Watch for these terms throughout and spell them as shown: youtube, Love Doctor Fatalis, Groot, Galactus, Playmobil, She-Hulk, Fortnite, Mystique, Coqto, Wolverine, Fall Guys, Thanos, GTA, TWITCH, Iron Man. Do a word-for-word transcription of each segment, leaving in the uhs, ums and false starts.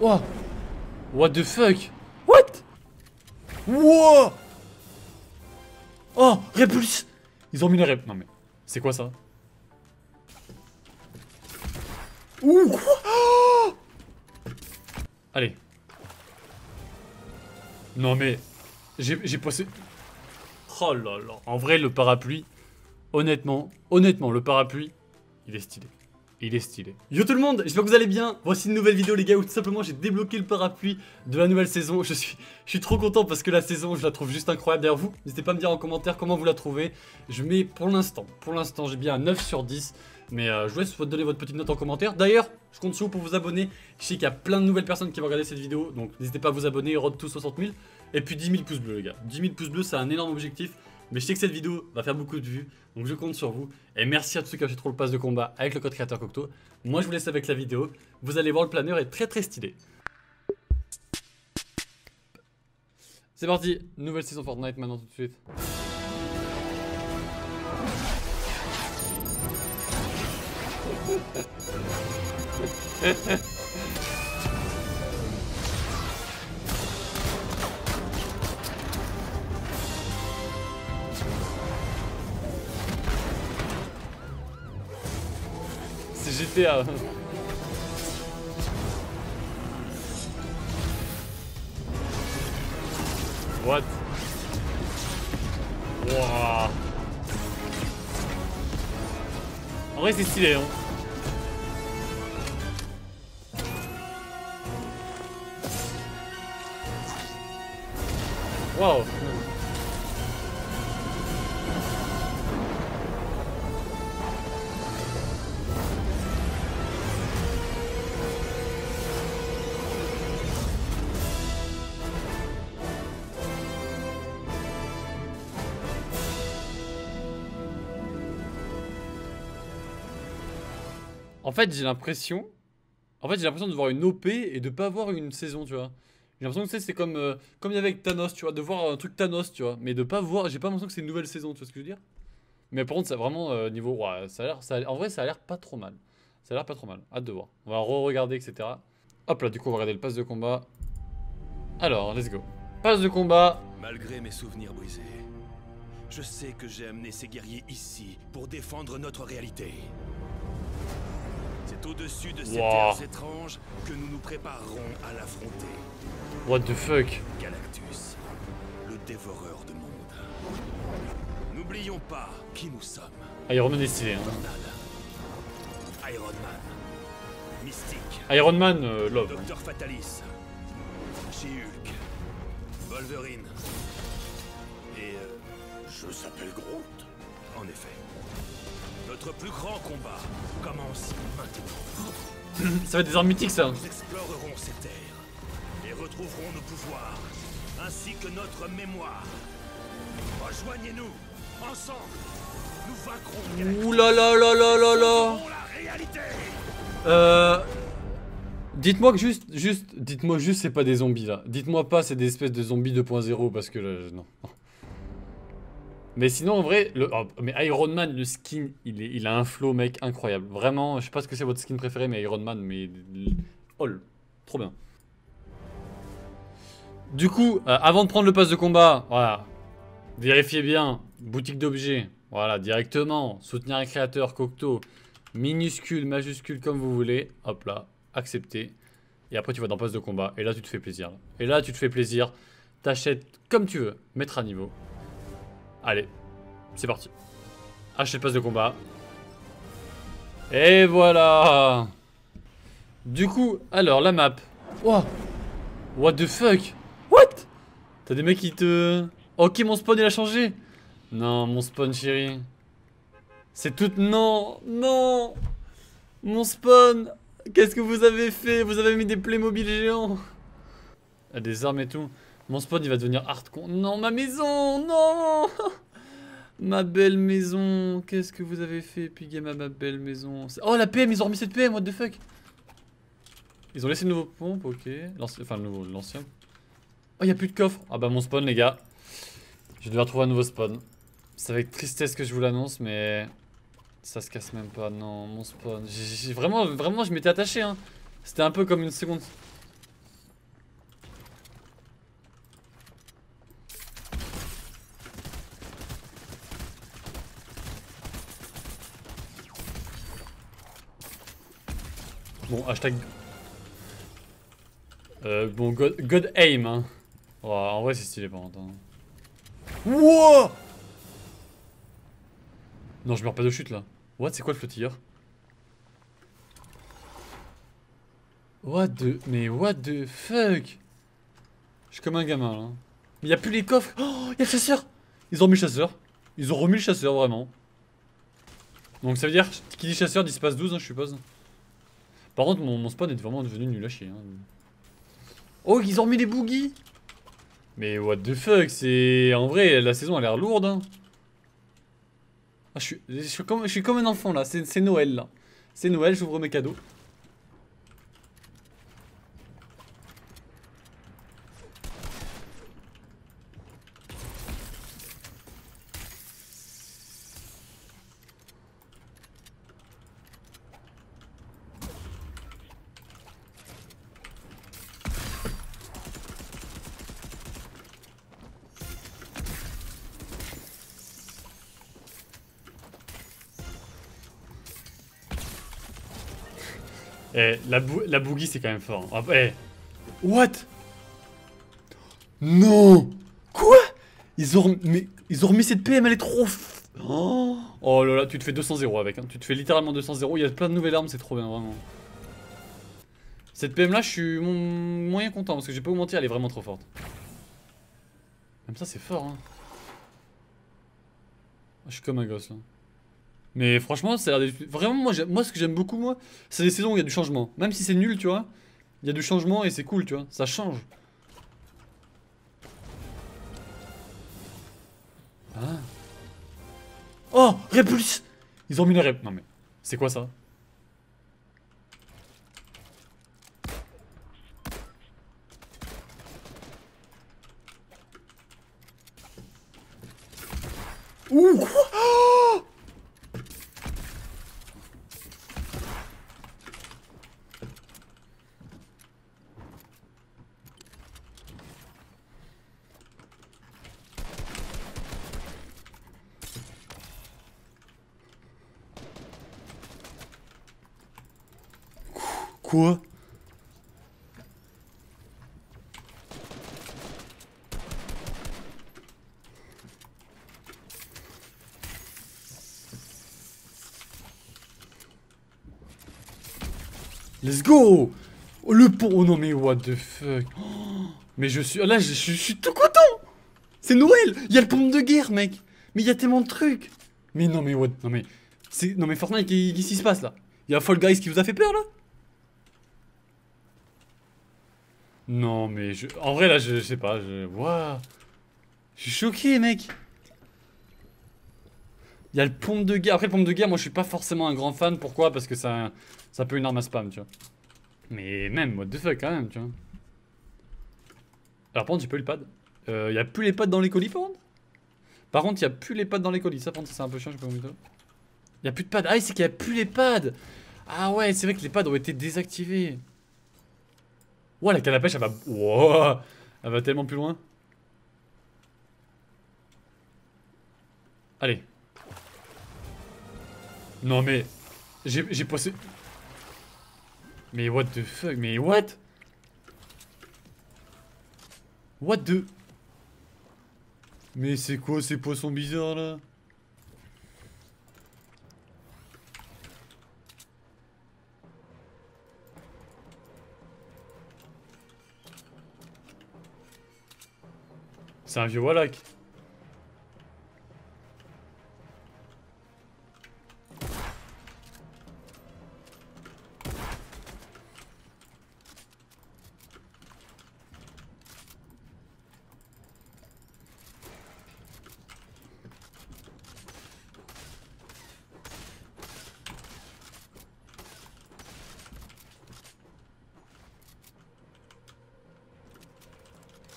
Wow. What the fuck? What? Wow. Oh, répulse. Ils ont mis les répulse. Non mais, c'est quoi ça? Ouh quoi? Oh. Allez. Non mais, j'ai passé... Oh là là. En vrai, le parapluie, honnêtement, honnêtement, le parapluie, il est stylé. Il est stylé. Yo tout le monde, j'espère que vous allez bien. Voici une nouvelle vidéo les gars où tout simplement j'ai débloqué le parapluie de la nouvelle saison. Je suis, je suis trop content parce que la saison je la trouve juste incroyable. D'ailleurs vous, n'hésitez pas à me dire en commentaire comment vous la trouvez. Je mets pour l'instant, pour l'instant j'ai bien un neuf sur dix. Mais euh, je vous laisse donner votre petite note en commentaire. D'ailleurs, je compte sur vous pour vous abonner. Je sais qu'il y a plein de nouvelles personnes qui vont regarder cette vidéo. Donc n'hésitez pas à vous abonner, road to soixante mille. Et puis dix mille pouces bleus les gars. dix mille pouces bleus c'est un énorme objectif. Mais je sais que cette vidéo va faire beaucoup de vues, donc je compte sur vous. Et merci à tous ceux qui ont acheté trop le pass de combat avec le code créateur Coqto. Moi je vous laisse avec la vidéo, vous allez voir le planeur est très très stylé. C'est parti, nouvelle saison Fortnite maintenant tout de suite. G T A. What? Wouah. En vrai c'est stylé hein. Wow. En fait, j'ai l'impression. En fait, j'ai l'impression de voir une O P et de pas voir une saison, tu vois. J'ai l'impression que c'est comme euh, comme il y avait avec Thanos, tu vois, de voir un truc Thanos, tu vois, mais de pas voir, j'ai pas l'impression que c'est une nouvelle saison, tu vois ce que je veux dire. Mais par contre, ça vraiment euh, niveau ouais, ça a l'air ça a, en vrai, ça a l'air pas trop mal. Ça a l'air pas trop mal. Hâte de voir. On va re-regarder et cetera. Hop là, du coup, on va regarder le pass de combat. Alors, let's go. Pass de combat. Malgré mes souvenirs brisés, je sais que j'ai amené ces guerriers ici pour défendre notre réalité. Au-dessus de ces wow. terres étranges que nous nous préparerons à l'affronter. What the fuck? Galactus, le dévoreur de monde. N'oublions pas qui nous sommes. Iron Man est stylé. Hein. Iron Man, Mystique. Iron Man, euh, Love Doctor Fatalis, She-Hulk, Wolverine. Et euh, je s'appelle Groot. En effet. Notre plus grand combat commence maintenant. Ça va être des armes mythiques, ça. Nous explorerons ces terres et retrouverons nos pouvoirs ainsi que notre mémoire. Rejoignez-nous ensemble. Nous vaincrons. Ouh là là là là là là. Euh. Dites-moi que juste, juste, dites-moi juste, c'est pas des zombies là. Dites-moi pas, c'est des espèces de zombies deux point zéro parce que là, non. Mais sinon en vrai, le, oh, mais Iron Man, le skin, il, est, il a un flow mec incroyable. Vraiment, je sais pas ce que c'est votre skin préféré, mais Iron Man, mais... Oh, trop bien. Du coup, euh, avant de prendre le pass de combat, voilà. Vérifiez bien, boutique d'objets, voilà, directement. Soutenir un créateur, Coqto, minuscule, majuscule, comme vous voulez. Hop là, accepter. Et après tu vas dans pass de combat, et là tu te fais plaisir. Et là tu te fais plaisir, t'achètes comme tu veux, mettre à niveau. Allez, c'est parti. Achetez le pass de combat. Et voilà. Du coup, alors la map. Wow. What the fuck? What? T'as des mecs qui te... Ok, mon spawn il a changé. Non, mon spawn chérie. C'est tout... Non, non. Mon spawn. Qu'est-ce que vous avez fait? Vous avez mis des Playmobil géants. Des armes et tout. Mon spawn il va devenir hardcore. Non, ma maison, non. Ma belle maison. Qu'est-ce que vous avez fait, Epic Games, à ma belle maison. Oh, la P M, ils ont remis cette P M, what the fuck. Ils ont laissé le nouveau pompe, ok. Enfin, le nouveau, l'ancien. Oh, il y a plus de coffre. Ah bah, mon spawn, les gars. Je devais retrouver un nouveau spawn. C'est avec tristesse que je vous l'annonce, mais... Ça se casse même pas, non, mon spawn. J'ai vraiment, vraiment, je m'étais attaché, hein. C'était un peu comme une seconde... Bon, hashtag... Euh, bon, God, God aim, hein. Oh, en vrai, c'est stylé, par contre. Wouah! Non, je meurs pas de chute, là. What? C'est quoi le flottilleur? What the... Mais what the fuck? Je suis comme un gamin, là. Mais y'a plus les coffres. Oh, y'a le chasseur. Ils ont remis le chasseur. Ils ont remis le chasseur, vraiment. Donc ça veut dire, qui dit chasseur dit space douze, hein, je suppose. Par contre, mon, mon spawn est vraiment devenu nul à chier. Hein. Oh, ils ont remis les boogies. Mais what the fuck, c'est... En vrai, la saison a l'air lourde. Hein. Ah, je, suis, je, suis comme, je suis comme un enfant, là. C'est Noël, là. C'est Noël, j'ouvre mes cadeaux. Eh, la, bou la boogie c'est quand même fort. Ah, eh. What? Non! Quoi? Ils ont remis, ils ont remis cette P M, elle est trop... F oh, oh là là, tu te fais deux cents zéro avec. Hein. Tu te fais littéralement deux cents zéro. Il y a plein de nouvelles armes, c'est trop bien, vraiment. Cette P M là, je suis moyen content parce que je vais pas vous mentir, elle est vraiment trop forte. Même ça, c'est fort. Hein. Je suis comme un gosse là. Mais franchement, ça a l'air des... Vraiment, moi, moi, ce que j'aime beaucoup, moi, c'est les saisons où il y a du changement. Même si c'est nul, tu vois, il y a du changement et c'est cool, tu vois, ça change. Ah. Oh, Repulse. Ils ont mis les Repulse. Non mais, c'est quoi ça? Ouh, quoi? Oh, quoi? Let's go! Oh, le pont! Oh non mais what the fuck! Oh, mais je suis... Là je, je, je suis tout content! C'est Noël! Il y a le pont de guerre mec! Mais il y a tellement de trucs! Mais non mais what... Non mais... Non mais Fortnite, qu'est-ce qui se passe là? Il y a Fall Guys qui vous a fait peur là? Non mais je... En vrai là je, je sais pas, je... Waouh. Je suis choqué mec. Il y a le pompe de guerre. Après le pompe de guerre moi je suis pas forcément un grand fan. Pourquoi? Parce que ça... Ça peut une arme à spam tu vois. Mais même what the fuck quand même tu vois. Alors par contre j'ai pas eu le pad. euh, y a plus les pads dans les colis par contre. Par contre y a plus les pads dans les colis. Ça par contre c'est un peu chiant, je sais pas comment. Y a plus de pads. Ah c'est qu'il y a plus les pads. Ah ouais c'est vrai que les pads ont été désactivés. Ouah, la canne à pêche, elle va... Ouah, elle va tellement plus loin. Allez. Non mais... J'ai passé... Mais what the fuck, mais what? What the... Mais c'est quoi ces poissons bizarres là? C'est un vieux Wallach.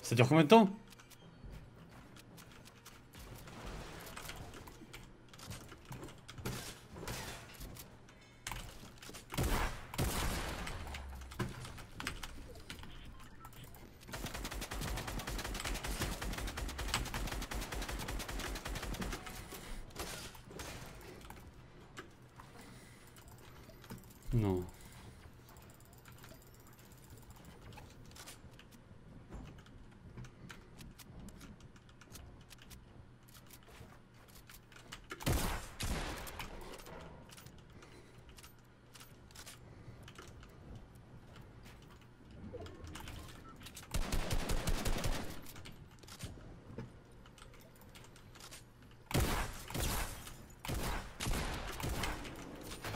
Ça dure combien de temps?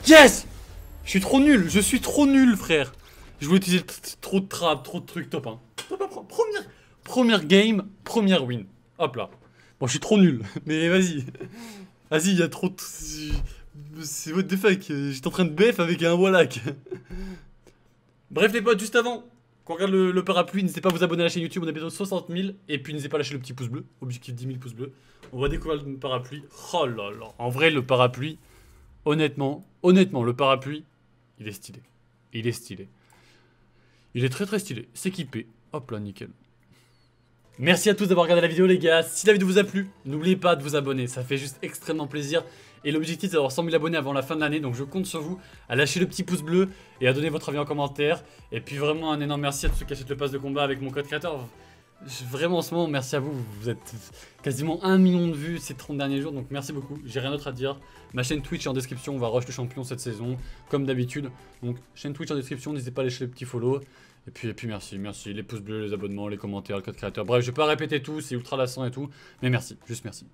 Yes! Je suis trop nul, je suis trop nul, frère. Je voulais utiliser trop de trappes, trop de trucs top un. Première, première game, première win. Hop là. Bon, je suis trop nul, mais vas-y. Vas-y, il y a trop de... C'est what the fuck, j'étais en train de B F avec un wallack. Bref les potes, juste avant qu'on regarde le, le parapluie, n'hésitez pas à vous abonner à la chaîne YouTube, on a bientôt soixante mille. Et puis n'hésitez pas à lâcher le petit pouce bleu, objectif dix mille pouces bleus. On va découvrir le parapluie, oh là là. En vrai le parapluie, honnêtement, honnêtement le parapluie, il est stylé. Il est stylé. Il est très très stylé, s'équiper, hop là nickel. Merci à tous d'avoir regardé la vidéo les gars, si la vidéo vous a plu, n'oubliez pas de vous abonner, ça fait juste extrêmement plaisir. Et l'objectif c'est d'avoir cent mille abonnés avant la fin de l'année, donc je compte sur vous à lâcher le petit pouce bleu et à donner votre avis en commentaire. Et puis vraiment un énorme merci à tous ceux qui achètent le pass de combat avec mon code créateur. Vraiment en ce moment, merci à vous, vous êtes quasiment un million de vues ces trente derniers jours, donc merci beaucoup, j'ai rien d'autre à dire. Ma chaîne Twitch est en description, on va rush le champion cette saison, comme d'habitude. Donc chaîne Twitch en description, n'hésitez pas à lâcher le petit follow. Et puis, et puis merci, merci, les pouces bleus, les abonnements, les commentaires, le code créateur. Bref, je vais pas répéter tout, c'est ultra lassant et tout, mais merci, juste merci.